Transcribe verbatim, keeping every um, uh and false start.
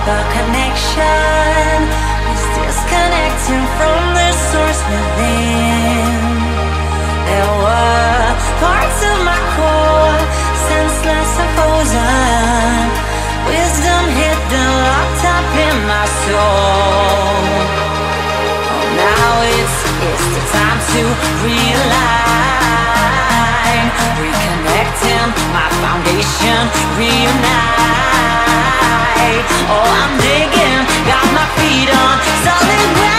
keep our connection. It's disconnecting from the source within. There were parts of my core, senseless opposing. Wisdom hidden, locked up in my soul. Oh, now it's, it's the time to realign. Reconnecting, my foundation reunite. Oh, I'm digging, got my feet on solid ground.